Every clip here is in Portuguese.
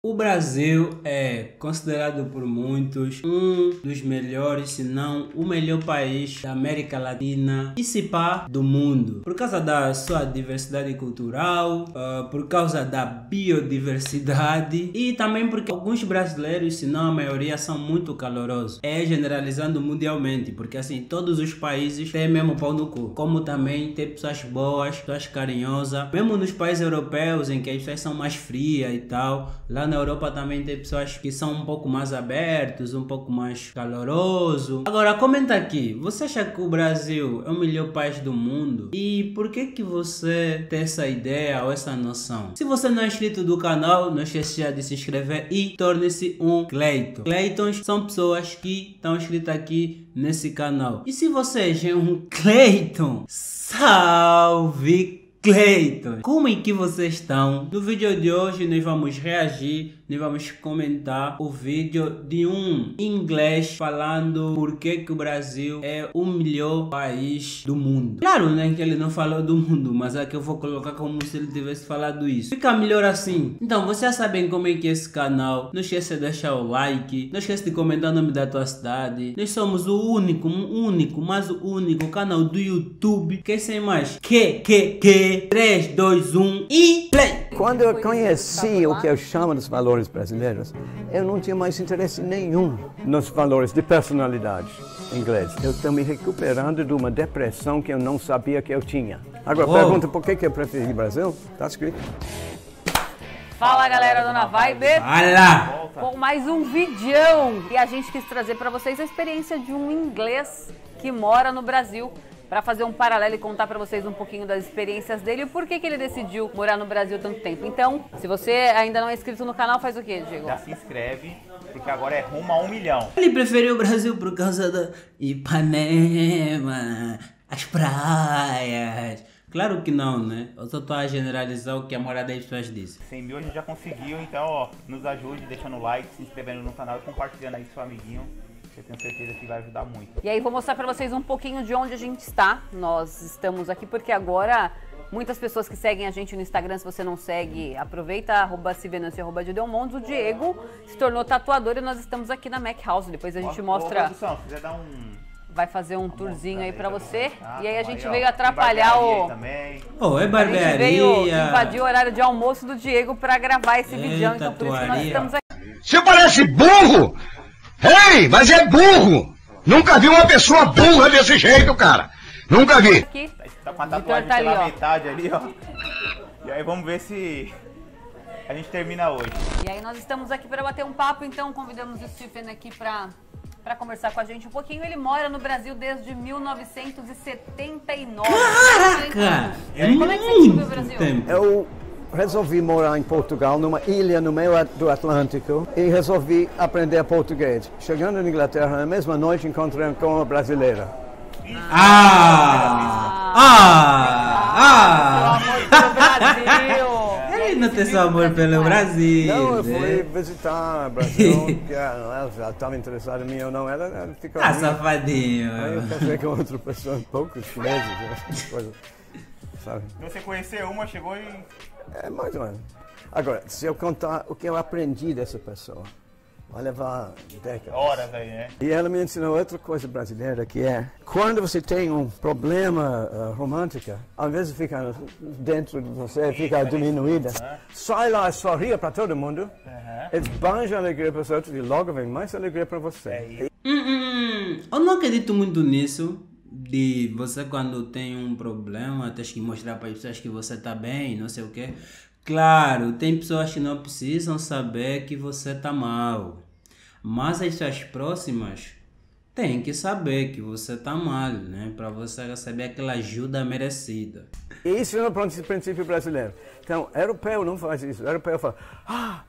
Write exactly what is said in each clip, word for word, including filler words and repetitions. O Brasil é considerado por muitos um dos melhores, se não o melhor país da América Latina e se pá do mundo, por causa da sua diversidade cultural, uh, por causa da biodiversidade e também porque alguns brasileiros, se não a maioria, são muito calorosos. É generalizando mundialmente, porque assim, todos os países têm mesmo pau no cu, como também tem pessoas boas, pessoas carinhosas, mesmo nos países europeus em que as pessoas são mais frias e tal. Lá na Europa também tem pessoas que são um pouco mais abertos, um pouco mais caloroso. Agora comenta aqui, você acha que o Brasil é o melhor país do mundo? E por que que você tem essa ideia ou essa noção? Se você não é inscrito do canal, não esqueça de se inscrever e torne-se um Cleiton. Cleitons são pessoas que estão inscritas aqui nesse canal. E se você já é um Cleiton, salve Cleiton! Como é que vocês estão? No vídeo de hoje nós vamos reagir, nós vamos comentar o vídeo de um inglês falando por que que o Brasil é o melhor país do mundo. Claro, né, que ele não falou do mundo, mas aqui eu vou colocar como se ele tivesse falado isso. Fica melhor assim. Então, vocês sabem como é que é esse canal. Não esqueça de deixar o like, não esqueça de comentar o nome da tua cidade. Nós somos o único, um único, mas o único canal do YouTube que é sem mais que, que, que três, dois, um e play! Quando eu conheci o que eu chamo dos valores brasileiros, eu não tinha mais interesse nenhum nos valores de personalidade inglesa. Eu estou me recuperando de uma depressão que eu não sabia que eu tinha. Agora, oh. Pergunta por que que eu preferi o Brasil? Está escrito. Fala galera, Dona Vibe, fala. Com mais um videão. E a gente quis trazer para vocês a experiência de um inglês que mora no Brasil, para fazer um paralelo e contar para vocês um pouquinho das experiências dele e por que que ele decidiu morar no Brasil tanto tempo. Então, se você ainda não é inscrito no canal, faz o quê, Diego? Já se inscreve, porque agora é rumo a um milhão. Ele preferiu o Brasil por causa da Ipanema, as praias. Claro que não, né? Eu só tô a generalizar o que a maioria das pessoas disse. cem mil a gente já conseguiu, então, ó, nos ajude deixando o like, se inscrevendo no canal e compartilhando aí com seu amiguinho. Eu tenho certeza que vai ajudar muito. E aí vou mostrar para vocês um pouquinho de onde a gente está. Nós estamos aqui porque agora muitas pessoas que seguem a gente no Instagram, se você não segue, aproveita, arroba Civenâncio, arroba Didelmondes. O Diego se tornou tatuador e nós estamos aqui na Mac House. Depois a gente mostra... Ô, produção, se quiser dar um... Vai fazer um tourzinho aí pra você. E aí a gente veio atrapalhar o... Oh, é barbearia. A gente veio invadir o horário de almoço do Diego pra gravar esse vídeo. Então por isso que nós estamos aqui. Você parece burro! Ei, hey, mas é burro! Nunca vi uma pessoa burra desse jeito, cara! Nunca vi! Aqui. Tá com a tatuagem pela tá metade ali, ó. E aí vamos ver se a gente termina hoje. E aí nós estamos aqui para bater um papo, então convidamos o Stephen aqui pra, pra conversar com a gente um pouquinho. Ele mora no Brasil desde mil novecentos e setenta e nove. Caraca! E aí, como é que você descobriu o Brasil? Eu... Resolvi morar em Portugal, numa ilha no meio do Atlântico, e resolvi aprender português. Chegando na Inglaterra, na mesma noite, encontrei com uma brasileira. Ah! Ah! Ah! Ah! Meu amor pelo Brasil! Ele não tem seu amor pelo Brasil! Não, eu fui visitar o Brasil, ela já estava interessada em mim ou não, ela ficou... Ah, safadinho! Aí eu casei com outra pessoa, poucos chineses, coisa, sabe? Você conheceu uma, chegou e... É, mais ou menos. Agora, se eu contar o que eu aprendi dessa pessoa, vai levar décadas. Horas aí, né? E ela me ensinou outra coisa brasileira, que é, quando você tem um problema uh, romântico, ao invés de ficar dentro de você, ficar diminuída, uhum. Sai lá e sorria para todo mundo, uhum. Esbanja a alegria para os outros e logo vem mais alegria para você. É. Hum, hum, eu não acredito muito nisso. De você quando tem um problema, tem que mostrar para as pessoas que você está bem, não sei o que. Claro, tem pessoas que não precisam saber que você está mal. Mas as suas próximas têm que saber que você está mal, né? Para você receber aquela ajuda merecida. Isso é o princípio brasileiro. Então, europeu não faz isso. Europeu fala, ah,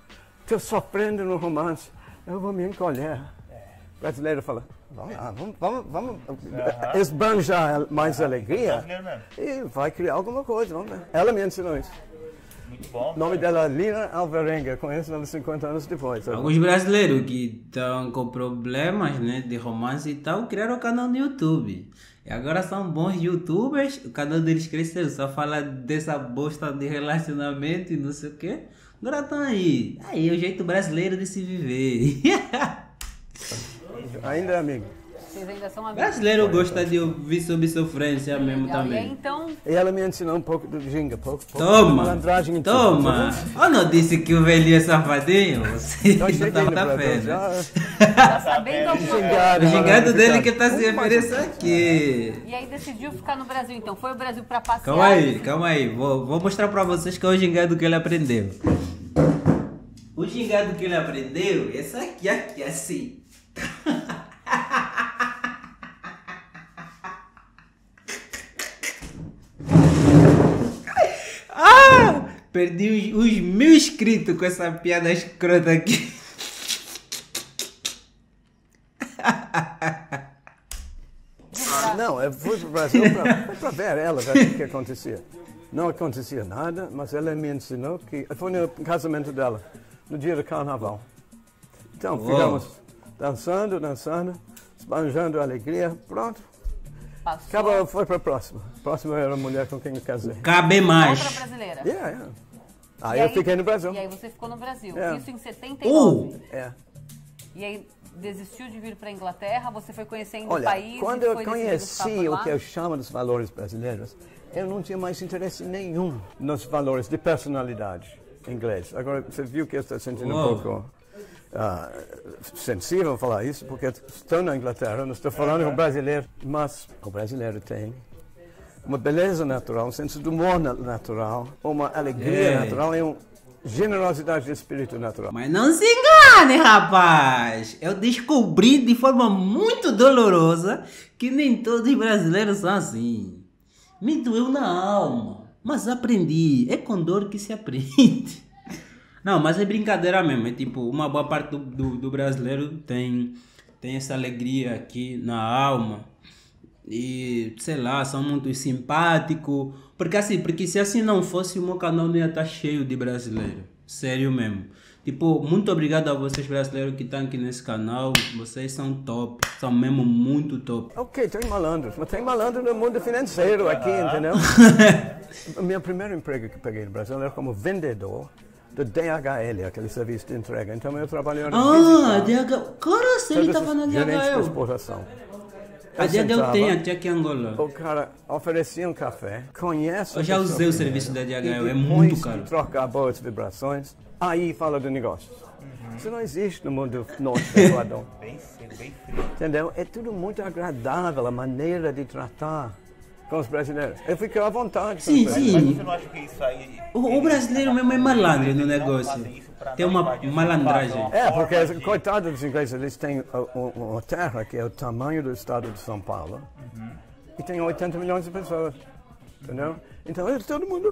estou sofrendo no romance, eu vou me encolher. O brasileiro fala, vamos lá, vamos, vamos, vamos uh-huh. esbanjar mais uh-huh. alegria e vai criar alguma coisa, vamos ver. Ela me ensinou isso. Muito bom. O nome cara. dela é Lira Alvarenga, conheço ela cinquenta anos depois. Sabe? Alguns brasileiros que estão com problemas, né, de romance e tal, criaram o canal no YouTube. E agora são bons youtubers, o canal deles cresceu, só fala dessa bosta de relacionamento e não sei o que. Garotão aí, aí é o jeito brasileiro de se viver. Ainda, amigo. Vocês ainda são amigos. Brasileiro gosta de ouvir sobre sofrência é mesmo legal. Também. E aí, então... ela me ensinou um pouco do ginga, pouco, pouco Toma, de toma. Eu não disse que o velhinho é safadinho? Você não tá fé, né? Tá sabendo alguma coisa. O gingado dele que tá se referindo aqui. E aí decidiu ficar no Brasil, então. Foi o Brasil pra passear? Calma aí, calma aí. Vou, vou mostrar pra vocês que é o gingado que ele aprendeu. O gingado que ele aprendeu é essa aqui, aqui, assim. Ah, perdi os, os mil inscritos com essa piada escrota aqui. Não, eu fui para o Brasil para ver ela, o que acontecia. Não acontecia nada, mas ela me ensinou que... Foi no casamento dela, no dia do carnaval. Então, uou, ficamos... Dançando, dançando, esbanjando a alegria, pronto. Passou. Acabou, foi para a próxima. Próxima era a mulher com quem eu casei. Cabe mais. Outra brasileira. Yeah, yeah. Aí, aí eu fiquei no Brasil. E aí você ficou no Brasil. Yeah. Isso em setenta e nove. Uh! É. E aí desistiu de vir para a Inglaterra, você foi conhecendo o país. Quando eu conheci o que eu chamo dos valores brasileiros, eu não tinha mais interesse nenhum nos valores de personalidade em inglês. Agora você viu que eu estou sentindo Uou. um pouco... Ah, sensível falar isso, porque estou na Inglaterra, não estou falando com brasileiro, mas o brasileiro tem uma beleza natural, um senso de humor natural, uma alegria yeah. natural e uma generosidade de espírito natural. Mas não se engane, rapaz! Eu descobri de forma muito dolorosa que nem todos os brasileiros são assim. Me doeu na alma, mas aprendi. É com dor que se aprende. Não, mas é brincadeira mesmo, é tipo, uma boa parte do, do, do brasileiro tem, tem essa alegria aqui na alma e, sei lá, são muito simpáticos, porque assim, porque se assim não fosse, o meu canal não ia estar cheio de brasileiro, sério mesmo. Tipo, muito obrigado a vocês brasileiros que estão aqui nesse canal, vocês são top, são mesmo muito top. Ok, tem malandros, mas tem malandro no mundo financeiro aqui, entendeu? O meu primeiro emprego que peguei no Brasil era como vendedor. Do D H L, aquele serviço de entrega. Então eu trabalhei na Ah, D H L. Cara, se ele estava na D H L. De exportação. Eu a D H L tem até aqui em Angola. O cara oferecia um café, conhece. Eu já usei o serviço da D H L, é muito caro. Trocar boas vibrações, aí fala do negócio. Uhum. Isso não existe no mundo norte do Equador. Bem frio, bem frio. Entendeu? É tudo muito agradável a maneira de tratar. Com os brasileiros. Eu fiquei à vontade. Sim, sim. Mas você não acha que isso aí... O, o brasileiro mesmo é malandro no negócio. Tem uma malandragem. É, porque, de... coitado dos ingleses, eles têm uma terra que é o tamanho do estado de São Paulo. Uhum. E tem oitenta milhões de pessoas. Entendeu? Então, é todo mundo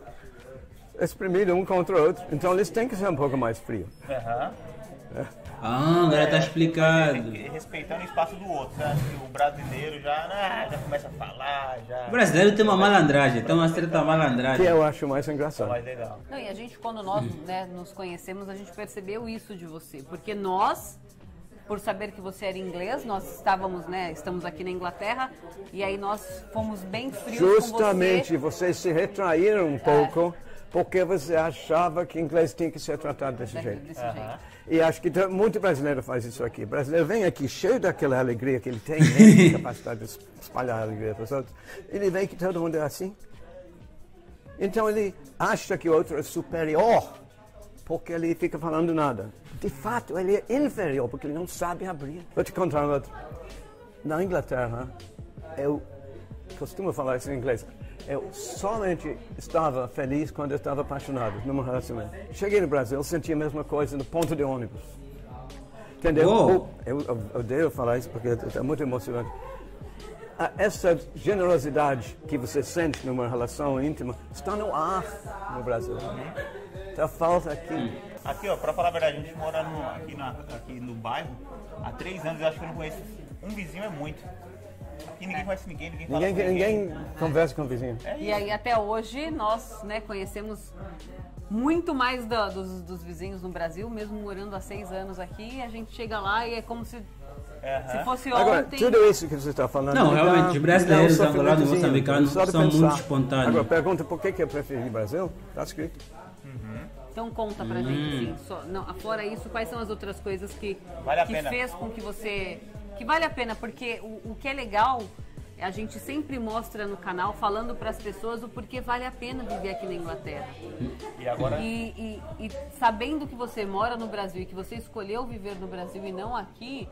exprimido um contra o outro. Então, eles têm que ser um pouco mais frios. Aham. Uhum. É. Ah, agora é, tá explicado. Respeitando o espaço do outro, né? O brasileiro já, né, já começa a falar. Já... O brasileiro tem uma malandragem, tem uma certa malandragem. Que eu acho mais engraçado. Mais legal. Não, e a gente, quando nós né, nos conhecemos, a gente percebeu isso de você. Porque nós, por saber que você era inglês, nós estávamos, né, estamos aqui na Inglaterra, e aí nós fomos bem frios. Justamente, com você. Vocês se retraíram um é. pouco. Porque você achava que inglês tinha que ser tratado desse jeito. Desse uhum. jeito. E acho que muito brasileiro faz isso aqui. O brasileiro vem aqui cheio daquela alegria que ele tem, né? Capacidade de espalhar a alegria para os outros. Ele vê que todo mundo é assim. Então ele acha que o outro é superior, porque ele fica falando nada. De fato, ele é inferior, porque ele não sabe abrir. Vou te contar um outro. Na Inglaterra, eu costumo falar isso em inglês. Eu somente estava feliz quando eu estava apaixonado, numa relacionamento. Cheguei no Brasil, senti a mesma coisa no ponto de ônibus. Entendeu? Oh. Eu, eu, eu odeio falar isso porque é muito emocionante. Essa generosidade que você sente numa relação íntima está no ar no Brasil. Então falta aqui. Aqui, ó, para falar a verdade, a gente mora no, aqui, na, aqui no bairro há três anos, eu acho que eu não conheço. Um vizinho é muito. Aqui ninguém conhece ninguém, ninguém fala ninguém, com ninguém. Ninguém conversa com o vizinho. E aí até hoje nós né, conhecemos muito mais do, dos, dos vizinhos no Brasil, mesmo morando há seis anos aqui, a gente chega lá e é como se, uh-huh. se fosse agora, ontem... Agora, tudo isso que você está falando... Não, realmente, os brasileiros, angolanos, moçambicanos são muito espontâneos. Agora, pergunta por que eu prefiro o Brasil? Está escrito. Uhum. Então conta pra hum. gente, assim, só, não, fora isso, quais são as outras coisas que, vale que fez com que você... Que vale a pena, porque o, o que é legal, a gente sempre mostra no canal, falando pras pessoas o porquê vale a pena viver aqui na Inglaterra. E agora? E, e, e sabendo que você mora no Brasil e que você escolheu viver no Brasil e não aqui...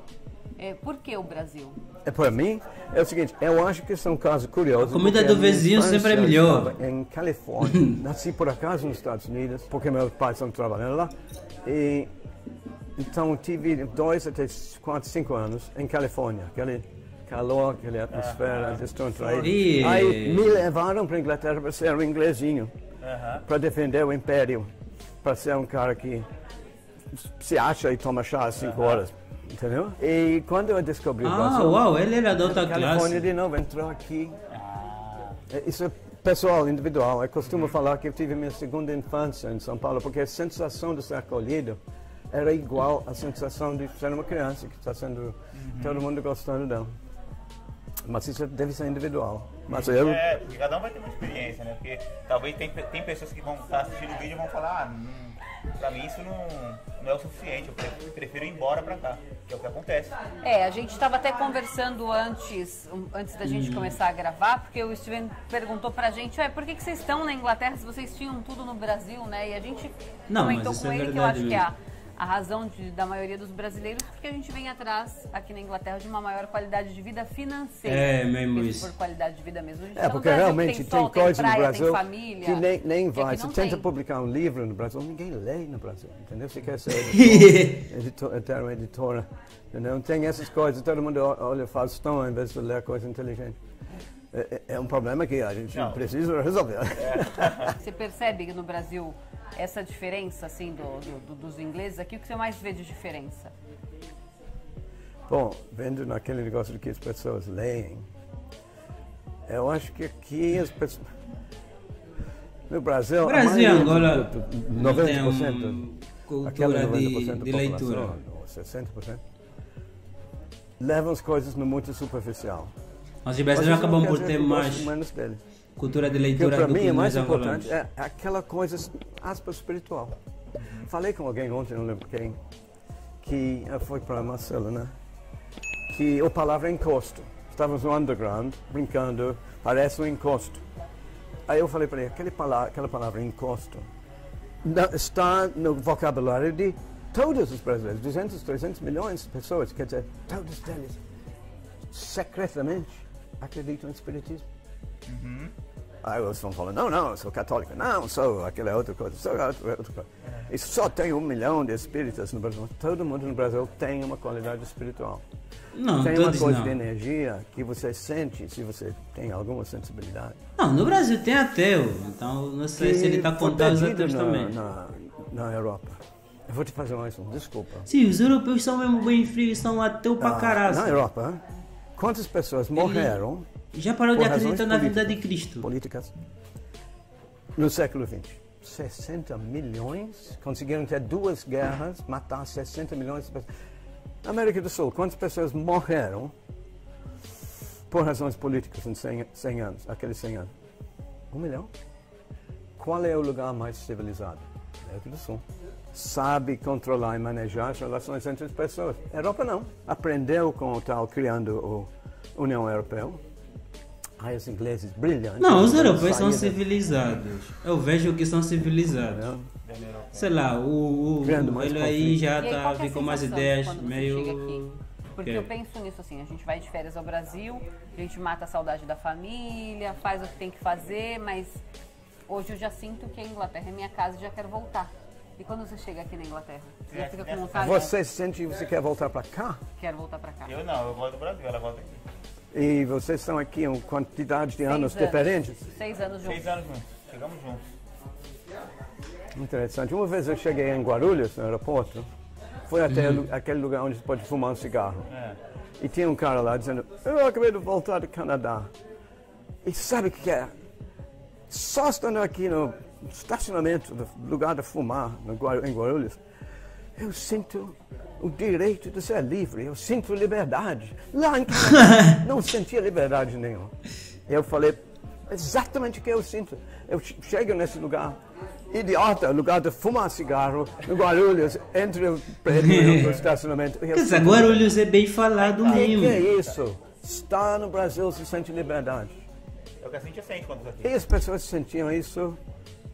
É, por que o Brasil? É, para mim, é o seguinte, eu acho que são casos curiosos. A comida do vizinho sempre é melhor. Em Califórnia, nasci por acaso nos Estados Unidos, porque meus pais estão trabalhando lá. E, então tive dois até quatro, cinco anos em Califórnia. Aquele calor, aquela atmosfera, uh-huh. descontraída. E... Aí me levaram para a Inglaterra para ser um inglesinho, uh-huh. para defender o império, para ser um cara que se acha e toma chá às cinco uh-huh. horas. Entendeu? E quando eu descobri o Brasil... Ah, uau, ele era da outra classe. Califórnia de novo, entrou aqui. Ah. Isso é pessoal, individual. Eu costumo falar que eu tive minha segunda infância em São Paulo, porque a sensação de ser acolhido era igual à sensação de ser uma criança, que está sendo uhum. todo mundo gostando dela. Mas isso deve ser individual. Mas eu... É, porque cada um vai ter uma experiência, né? Porque talvez tem, tem pessoas que vão estar assistindo o vídeo e vão falar... Ah, pra mim isso não, não é o suficiente, eu prefiro ir embora pra cá, que é o que acontece. É, a gente estava até conversando antes, antes da gente hum. começar a gravar, porque o Stephen perguntou pra gente, ué, por que, que vocês estão na Inglaterra se vocês tinham tudo no Brasil, né? E a gente não, comentou com é ele que eu acho mesmo. que é a, a razão de, da maioria dos brasileiros, porque a gente vem atrás aqui na Inglaterra de uma maior qualidade de vida financeira. É, mesmo isso. Por qualidade de vida mesmo. A gente é, tá porque Brasil, realmente tem, sol, tem coisa praia, no Brasil tem família, que nem, nem vai. Você tenta tem. publicar um livro no Brasil, ninguém lê no Brasil, entendeu? Você quer ser editor, editor, editor, editora, entendeu? Tem essas coisas, todo mundo olha Faustão ao invés de ler coisa inteligente. É, é um problema que a gente não. precisa resolver. É. Você percebe que no Brasil... Essa diferença, assim, do, do, dos ingleses aqui, o que você mais vê de diferença? Bom, vendo naquele negócio de que as pessoas leem, eu acho que aqui as pessoas... No Brasil... Brasil, Angola, noventa por cento cultura de, de leitura. sessenta por cento levam as coisas no muito superficial. Mas os brasileiros acabam por ter mais... menos deles. Cultura de leitura para mim é mais importante é aquela coisa aspas espiritual. Falei com alguém ontem, não lembro quem, que foi para Marcelo, né? Que a palavra encosto. Estávamos no underground brincando, parece um encosto. Aí eu falei para ele, aquela palavra, aquela palavra encosto está no vocabulário de todos os brasileiros, duzentos, trezentos milhões de pessoas, quer dizer, todos eles secretamente acreditam em espiritismo. Uhum. Aí eles vão falar, não, não, eu sou católico, não, sou aquela outra coisa, sou outra, outra coisa. E só tem um milhão de espíritas no Brasil. Todo mundo no Brasil tem uma qualidade espiritual. Não, tem uma coisa não. de energia que você sente se você tem alguma sensibilidade. Não, no Brasil tem ateu, então não sei que se ele está contando os ateus na, também. Na, na Europa. Eu vou te fazer mais um, desculpa. Sim, os europeus são mesmo bem frios, são ateus pra caralho. Na Europa, quantas pessoas morreram... Ele... Já parou de acreditar na vida de Cristo? Políticas. No século vinte. sessenta milhões. Conseguiram ter duas guerras, matar sessenta milhões de pessoas. Na América do Sul, quantas pessoas morreram por razões políticas em cem anos? Aqueles cem anos. Um milhão. Qual é o lugar mais civilizado? América do Sul. Sabe controlar e manejar as relações entre as pessoas. Europa não. Aprendeu com o tal, criando a União Europeia. Aí os ingleses brilhantes. Não, os europeus são civilizados. Eu vejo que são civilizados. Sei lá, o, o ele aí já tá, aí, ficou mais ideias meio... Porque okay. eu penso nisso assim, a gente vai de férias ao Brasil, a gente mata a saudade da família, faz o que tem que fazer, mas hoje eu já sinto que a Inglaterra é minha casa e já quero voltar. E quando você chega aqui na Inglaterra? Você já fica com vontade? Você sente que você quer voltar pra cá? Quero voltar pra cá. Eu não, eu volto do Brasil, ela volta aqui. E vocês estão aqui uma quantidade de Seis anos, anos diferentes? Seis anos juntos. Seis anos juntos. Chegamos juntos. Interessante. Uma vez eu cheguei em Guarulhos, no aeroporto, foi até uhum. aquele lugar onde você pode fumar um cigarro. É. E tinha um cara lá dizendo, eu acabei de voltar do Canadá. E sabe o que é? Só estando aqui no estacionamento do lugar de fumar no, em Guarulhos, eu sinto o direito de ser livre, eu sinto liberdade. Lá em Canadá, não sentia liberdade nenhuma. Eu falei exatamente o que eu sinto. Eu chego nesse lugar idiota, no lugar de fumar cigarro, no Guarulhos, entre o prédio e o estacionamento. Mas a Guarulhos é bem falado mesmo. O que é isso? Estar no Brasil se sente liberdade. É o que a gente sente quando está aqui. E as pessoas sentiam isso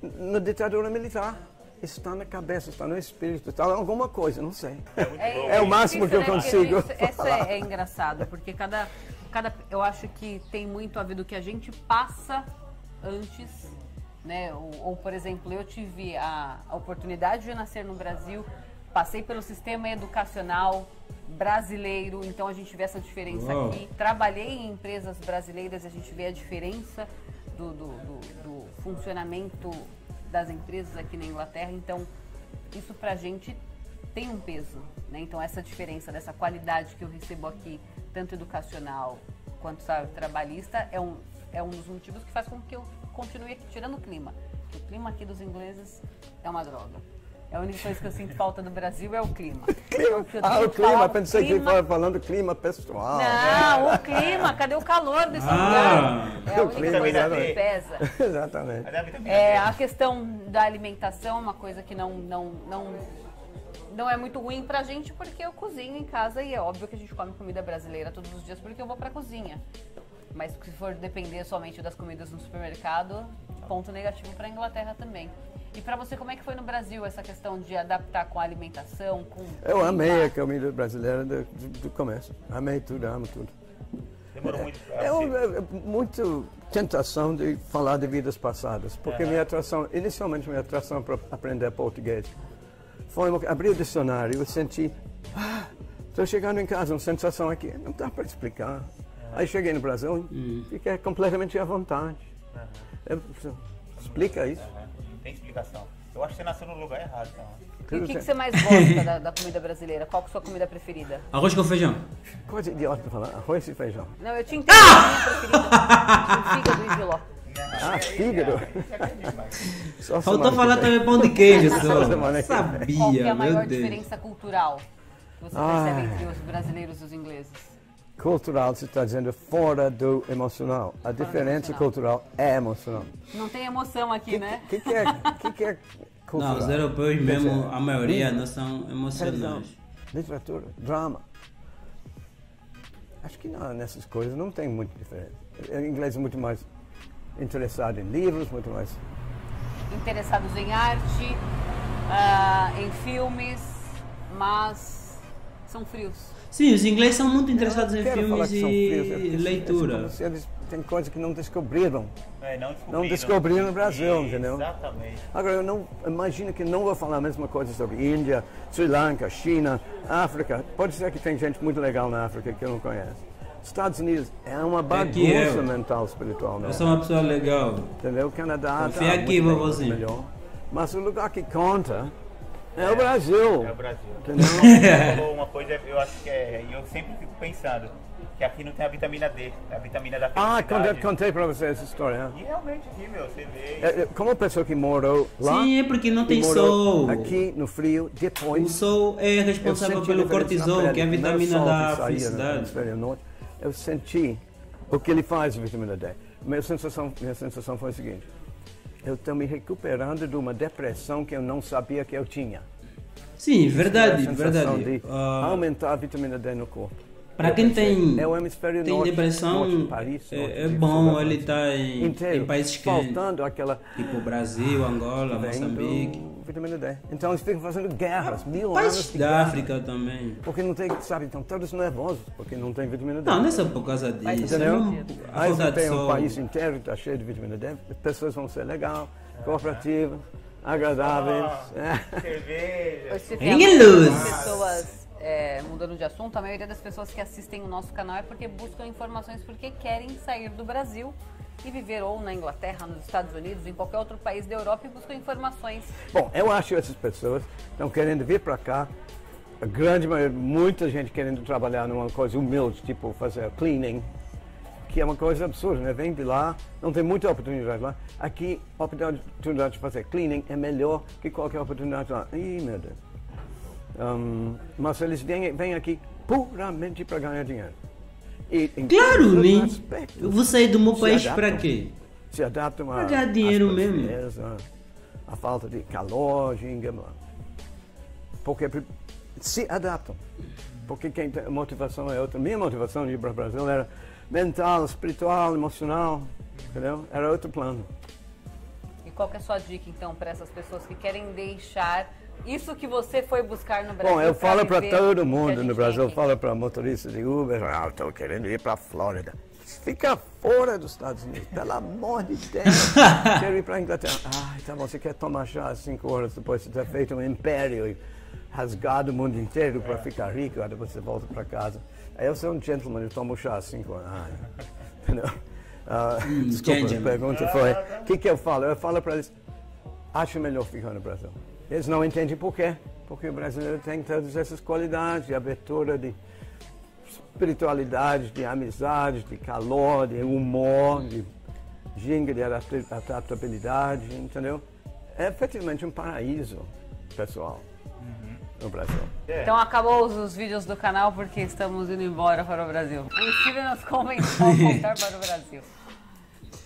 na ditadura militar. Isso está na cabeça, está no espírito, está em alguma coisa, não sei. É, é o máximo que eu consigo. Isso é, é engraçado, porque cada, cada, eu acho que tem muito a ver do que a gente passa antes, né? Ou, ou por exemplo, eu tive a, a oportunidade de nascer no Brasil, passei pelo sistema educacional brasileiro, então a gente vê essa diferença Uou. aqui. Trabalhei em empresas brasileiras, a gente vê a diferença do, do, do, do funcionamento das empresas aqui na Inglaterra, então isso pra gente tem um peso, né? Então essa diferença dessa qualidade que eu recebo aqui, tanto educacional quanto, sabe, trabalhista, é um, é um dos motivos que faz com que eu continue aqui, tirando o clima. O clima aqui dos ingleses é uma droga. A única coisa que eu sinto falta do Brasil é o clima. clima. Ah, o clima, falar, pensei clima... que estava falando clima pessoal. Não, o clima, cadê o calor desse ah, lugar? É a única clima, coisa exatamente. que pesa. Exatamente. É, a questão da alimentação é uma coisa que não, não, não, não é muito ruim pra gente, porque eu cozinho em casa e é óbvio que a gente come comida brasileira todos os dias porque eu vou pra cozinha. Mas se for depender somente das comidas no supermercado, ponto negativo pra Inglaterra também. E para você, como é que foi no Brasil essa questão de adaptar com a alimentação? Com eu amei a comida brasileira do, do começo. Amei tudo, amo tudo. Demorou muito pra eu, muito tentação de falar de vidas passadas, porque é. minha atração, inicialmente minha atração para aprender português, foi abrir o dicionário e senti, ah, estou chegando em casa, uma sensação aqui, não dá para explicar. É. Aí cheguei no Brasil e fiquei completamente à vontade. É. Eu, explica isso. É. Tem explicação. Eu acho que você nasceu no lugar errado. Então. E o que, que você mais gosta da, da comida brasileira? Qual que é a sua comida preferida? Arroz com feijão. Coisa idiota pra falar. Arroz e feijão. Não, eu te entendo. Ah! Minha preferida. O fígado e jiló. Ah, fígado. Só faltou falar também pão de queijo. Só. Sabia, Qual que é a maior diferença cultural que você ah. percebe entre os brasileiros e os ingleses? Cultural, você está dizendo fora do emocional. A diferença cultural é emocional. Não tem emoção aqui, né? O que, que, é, que, que é cultural? Não, os europeus mesmo, a maioria não são emocionais. Literatura, drama. Acho que não, nessas coisas não tem muita diferença. O inglês é muito mais interessado em livros, muito mais... interessados em arte, uh, em filmes, mas são frios. Sim, os ingleses são muito interessados em filmes e leitura. Eles têm coisas que não descobriram. É, não descobriram. Não descobriram no Brasil, é, entendeu? Exatamente. Agora, eu não imagino que não vou falar a mesma coisa sobre Índia, Sri Lanka, China, África. Pode ser que tem gente muito legal na África que eu não conheço. Estados Unidos é uma bagunça é mental, espiritual. Não? Eu sou uma pessoa legal. Entendeu? O Canadá está muito melhor. Mas o lugar que conta... É, é o Brasil. É o Brasil. Você falou uma coisa, eu acho que é, e eu sempre fico pensando, que aqui não tem a vitamina D, a vitamina da felicidade. Ah, eu contei pra você essa história. E realmente aqui, meu, você vê... É, como a pessoa que morou lá... Sim, é porque não tem sol. Aqui, no frio, depois... O sol é responsável pelo cortisol, que é a vitamina da felicidade. Eu senti o que ele faz a vitamina D. Minha sensação, minha sensação foi a seguinte... Eu estou me recuperando de uma depressão que eu não sabia que eu tinha. Sim, verdade, a verdade. De uh, aumentar a vitamina D no corpo. Para quem tem, é o hemisfério tem norte, depressão, norte, Paris, norte, é, é bom ele estar em, em países que faltando aquela tipo Brasil, Angola, Moçambique. Vitamina D. Então eles ficam fazendo guerras, mil anos de guerra. Da África também. Porque não tem, sabe, então todos nervosos, porque não tem vitamina D. Não, não é só por causa disso. Aí você tem um país inteiro que está cheio de vitamina D, as pessoas vão ser legais, cooperativas, agradáveis. Cerveja. Em luz. É, mudando de assunto, a maioria das pessoas que assistem o nosso canal é porque buscam informações porque querem sair do Brasil e viver ou na Inglaterra, nos Estados Unidos, em qualquer outro país da Europa e buscam informações. Bom, eu acho que essas pessoas estão querendo vir para cá, a grande maioria, muita gente querendo trabalhar numa coisa humilde, tipo fazer cleaning, que é uma coisa absurda, né? Vem de lá, não tem muita oportunidade lá. Aqui, a oportunidade de fazer cleaning é melhor que qualquer oportunidade lá. Ih, meu Deus. Um, mas eles vêm, vêm aqui puramente para ganhar dinheiro. E, claro, né? Eu vou sair do meu país para quê? Se adaptam a... Para ganhar dinheiro mesmo. a falta de calor, porque se adaptam. Porque quem tem motivação é outra. Minha motivação de ir para o Brasil era mental, espiritual, emocional, entendeu? Era outro plano. E qual que é a sua dica, então, para essas pessoas que querem deixar isso que você foi buscar no Brasil? Bom, eu falo para todo mundo no Brasil, eu falo para motoristas de Uber, ah, estou querendo ir para a Flórida. Fica fora dos Estados Unidos, pelo amor de Deus. Quero ir para a Inglaterra. Ah, então você quer tomar chá às cinco horas depois de ter feito um império e rasgado o mundo inteiro para ficar rico, aí depois você volta para casa. Eu sou um gentleman, eu tomo chá às cinco horas. Ah, entendeu? Uh, hum, desculpa, a pergunta foi, o que, que eu falo? Eu falo para eles, acho melhor ficar no Brasil. Eles não entendem por quê, porque o brasileiro tem todas essas qualidades, de abertura, de espiritualidade, de amizade, de calor, de humor, de ginga, de adaptabilidade, entendeu? É efetivamente um paraíso pessoal. No Brasil. Então acabou os, os vídeos do canal porque estamos indo embora para o Brasil. O Stephen nos convenceu a voltar para o Brasil.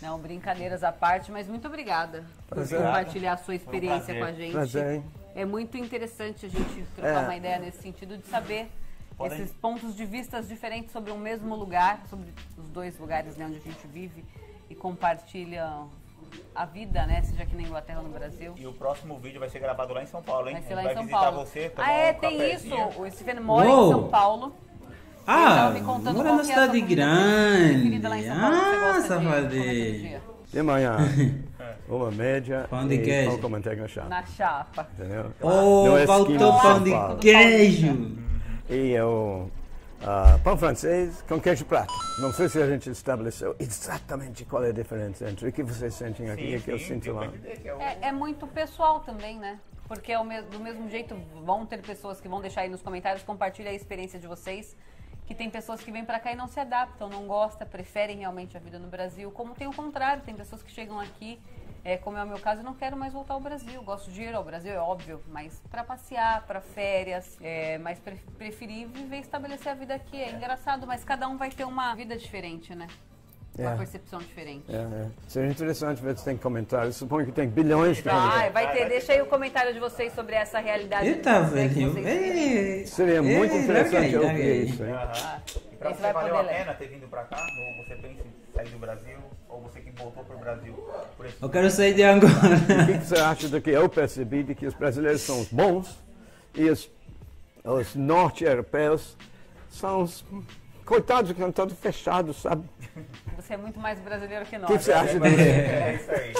Não, brincadeiras à parte, mas muito obrigada Prazer. por compartilhar a sua experiência com a gente. Prazer. É muito interessante a gente trocar é. uma ideia nesse sentido de saber Podem. esses pontos de vista diferentes sobre um mesmo lugar, sobre os dois lugares, né, onde a gente vive e compartilha a vida, né? Seja aqui na Inglaterra ou no Brasil. E o próximo vídeo vai ser gravado lá em São Paulo, hein? Vai ser lá em São Paulo. Vai visitar você, tomar um cafezinho. Ah, é, tem isso. O Stephen mora em São Paulo. Ah, mora na cidade grande. Ah, safadinho. De manhã, uma média pão de queijo. Pão com manteiga na chapa. Na chapa. Entendeu? Oh, faltou pão de queijo. E eu... Uh, pão francês com queijo prato. Não sei se a gente estabeleceu exatamente qual é a diferença entre o que vocês sentem aqui sim, e o que eu sim, sinto lá. É, é muito pessoal também, né? Porque é o mesmo, do mesmo jeito vão ter pessoas que vão deixar aí nos comentários, compartilha a experiência de vocês, que tem pessoas que vêm pra cá e não se adaptam, não gostam, preferem realmente a vida no Brasil, como tem o contrário, tem pessoas que chegam aqui, é, como é o meu caso, eu não quero mais voltar ao Brasil, gosto de ir ao Brasil, é óbvio, mas para passear, para férias, é, mas pre preferi viver e estabelecer a vida aqui. É, é engraçado, mas cada um vai ter uma vida diferente, né? Uma é. percepção diferente. É, é. Seria interessante ver se tem comentários. Suponho que tem bilhões de comentários. Vai, vai ter. Deixa aí o comentário de vocês sobre essa realidade. Eita, velho. Seria muito ei, interessante ei, ouvir ei. isso. Hein? Ah, e pra Esse você valeu a pena ter vindo pra cá? Ou você pensa em sair do Brasil? Ou você que voltou pro Brasil? Por esse... Eu quero sair de Angola. O que você acha do que eu percebi de que os brasileiros são os bons e os, os norte-europeus são os... Coitados que estão todos fechados, sabe? Você é muito mais brasileiro que nós. O que você acha disso? É isso aí.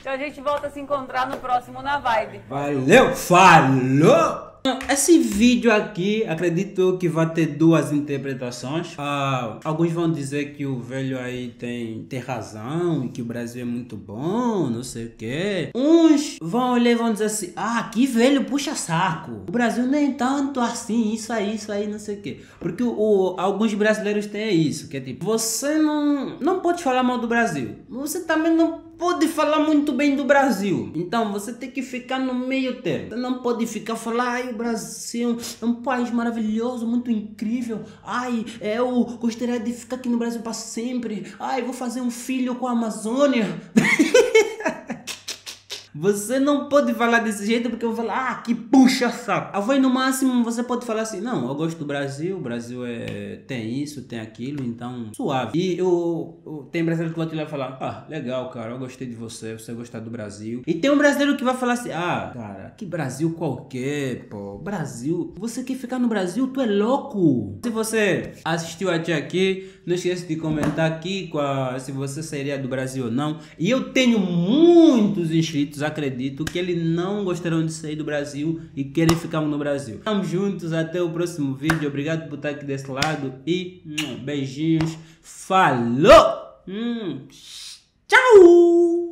Então a gente volta a se encontrar no próximo Na Vibe. Valeu! Falou! Esse vídeo aqui, acredito que vai ter duas interpretações. Ah, alguns vão dizer que o velho aí tem, tem razão, que o Brasil é muito bom, não sei o que. Uns vão olhar e vão dizer assim, ah, que velho puxa saco. O Brasil nem tanto assim, isso aí, isso aí, não sei o que. Porque o, o, alguns brasileiros têm isso, que é tipo, você não, não pode falar mal do Brasil, você também não pode falar muito bem do Brasil. Então você tem que ficar no meio termo. Você não pode ficar falar, ai, o Brasil é um país maravilhoso, muito incrível. Ai, eu gostaria de ficar aqui no Brasil para sempre. Ai, vou fazer um filho com a Amazônia. Você não pode falar desse jeito porque eu vou falar, ah, que puxa saco. Aí no máximo você pode falar assim, não, eu gosto do Brasil, o Brasil é, tem isso, tem aquilo, então suave. E eu, eu, tem brasileiro que vai te lá falar, ah, legal, cara, eu gostei de você, você gostar do Brasil. E tem um brasileiro que vai falar assim, ah, cara, que Brasil qualquer, pô, Brasil, você quer ficar no Brasil, tu é louco. Se você assistiu até aqui, não esqueça de comentar aqui qual, se você seria do Brasil ou não. E eu tenho muitos inscritos, acredito que eles não gostarão de sair do Brasil e querem ficar no Brasil. Tamo juntos, até o próximo vídeo. Obrigado por estar aqui desse lado e beijinhos. Falou! Tchau!